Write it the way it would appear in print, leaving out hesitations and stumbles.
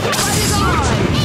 Shut up!